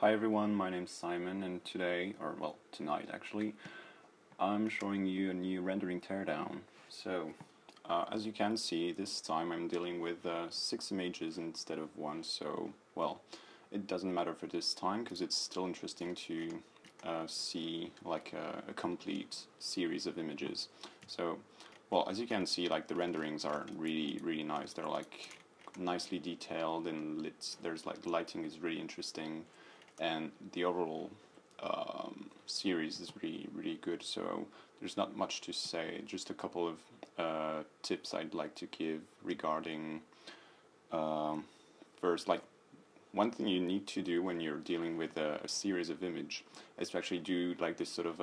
Hi everyone, my name's Simon, and today, or well, tonight actually, I'm showing you a new rendering teardown. So, as you can see, this time I'm dealing with 6 images instead of 1, so, well, it doesn't matter for this time, because it's still interesting to see, like, a complete series of images. So, well, as you can see, like, the renderings are really, really nice. They're, like, nicely detailed and lit. There's, like, lighting is really interesting. And the overall series is really, really good, so there's not much to say, just a couple of tips I'd like to give regarding, first, like, one thing you need to do when you're dealing with a series of images is to actually do, like, this sort of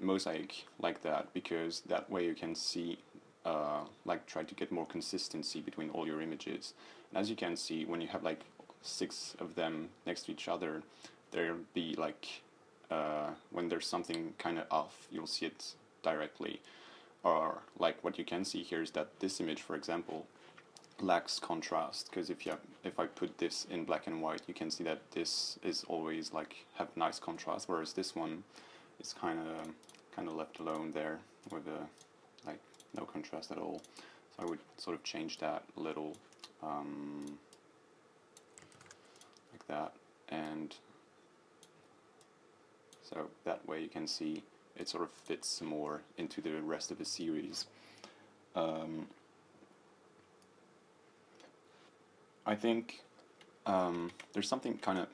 mosaic like that, because that way you can see, like, try to get more consistency between all your images. And as you can see, when you have, like, 6 of them next to each other, there'll be like when there's something kind of off, you'll see it directly. Or like what you can see here is that this image, for example, lacks contrast, because if I put this in black and white, you can see that this is always like have nice contrast, whereas this one is kind of left alone there with like no contrast at all. So I would sort of change that little. That, and so that way you can see it sort of fits more into the rest of the series. I think there's something kind of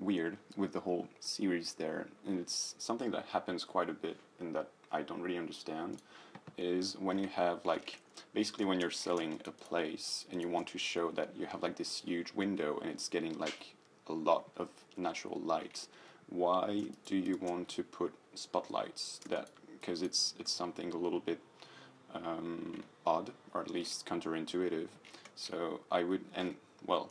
weird with the whole series there, and it's something that happens quite a bit and that I don't really understand, is when you have like, basically when you're selling a place and you want to show that you have like this huge window and it's getting like a lot of natural light, why do you want to put spotlights? That, because it's something a little bit odd, or at least counterintuitive. So I would, and well,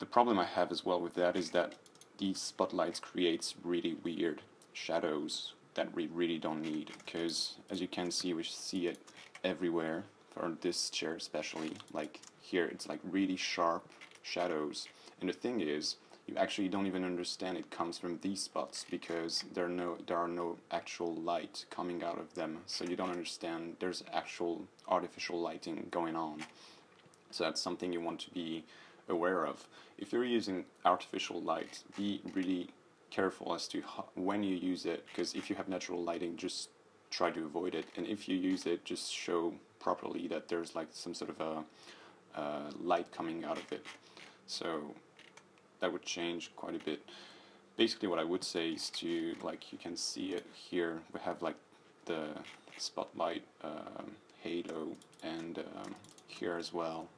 the problem I have as well with that is that these spotlights creates really weird shadows that we really don't need, because as you can see, we see it everywhere, for this chair especially, like here it's like really sharp shadows, and the thing is you actually don't even understand it comes from these spots, because there are no actual light coming out of them, so you don't understand there's actual artificial lighting going on. So that's something you want to be aware of. If you're using artificial light, be really careful as to when you use it, because if you have natural lighting, just try to avoid it, and if you use it, just show properly that there's like some sort of a light coming out of it. So that would change quite a bit. Basically what I would say is to, like, you can see it here, we have like the spotlight halo, and here as well,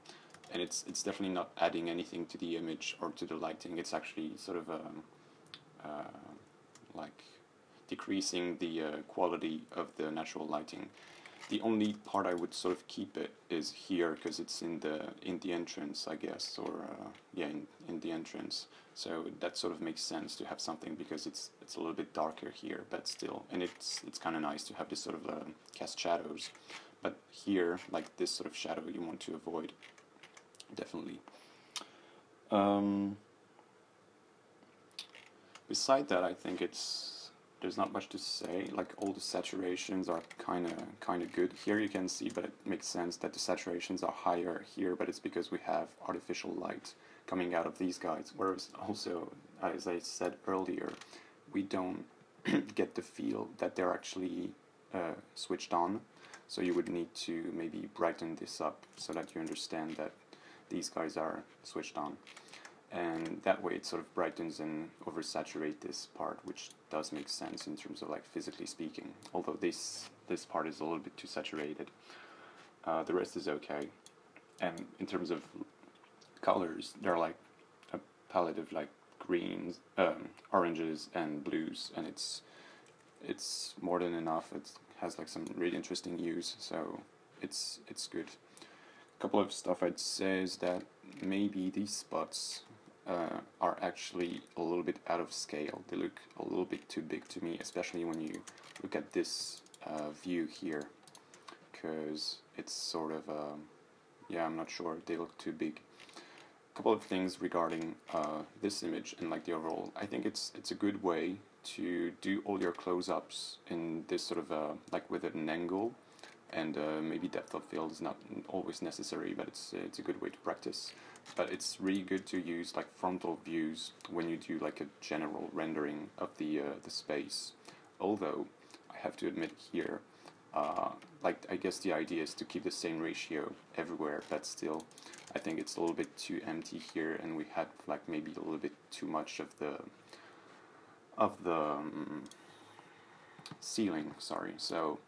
and it's definitely not adding anything to the image or to the lighting. It's actually sort of like decreasing the quality of the natural lighting. The only part I would sort of keep it is here, because it's in the entrance, I guess, or yeah, in the entrance. So that sort of makes sense to have something, because it's a little bit darker here, but still, and it's kind of nice to have this sort of cast shadows. But here, like this sort of shadow, you want to avoid definitely. Beside that, I think there's not much to say. Like, all the saturations are kind of good. Here you can see, but it makes sense that the saturations are higher here, but it's because we have artificial light coming out of these guys. Whereas also, as I said earlier, we don't get the feel that they're actually switched on. So you would need to maybe brighten this up so that you understand that these guys are switched on. And that way it sort of brightens and oversaturates this part, which does make sense in terms of like physically speaking, although this part is a little bit too saturated. The rest is okay. And in terms of colors, they're like a palette of like greens, oranges and blues, and it's more than enough. It has like some really interesting hues, so it's good. A couple of stuff I'd say is that maybe these spots are actually a little bit out of scale. They look a little bit too big to me, especially when you look at this view here, because it's sort of, yeah, I'm not sure, they look too big. A couple of things regarding this image and like the overall. I think it's a good way to do all your close-ups in this sort of, like with an angle, and maybe depth of field is not always necessary, but it's a good way to practice. But it's really good to use like frontal views when you do like a general rendering of the space. Although I have to admit here, like I guess the idea is to keep the same ratio everywhere, but still I think it's a little bit too empty here, and we had like maybe a little bit too much of the ceiling. Sorry, so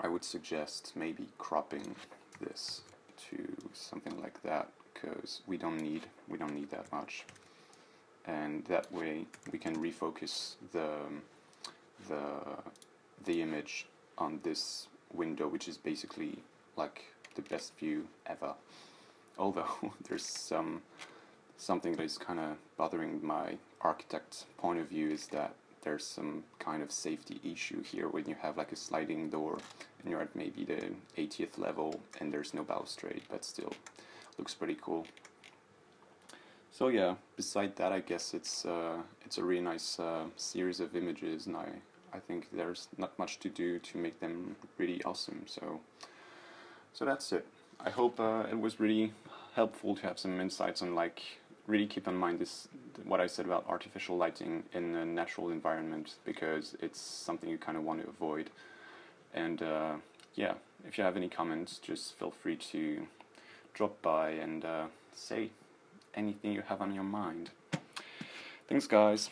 I would suggest maybe cropping this to something like that, because we don't need that much, and that way we can refocus the image on this window, which is basically like the best view ever. Although there's something that is kind of bothering my architect's point of view, is that there's some kind of safety issue here when you have like a sliding door and you're at maybe the 80th level and there's no balustrade, but still looks pretty cool. So yeah, beside that, I guess it's a really nice series of images, and I think there's not much to do to make them really awesome. So that's it. I hope it was really helpful to have some insights on like, really keep in mind this, what I said about artificial lighting in a natural environment, because it's something you kind of want to avoid. And yeah, if you have any comments, just feel free to drop by and say anything you have on your mind. Thanks guys!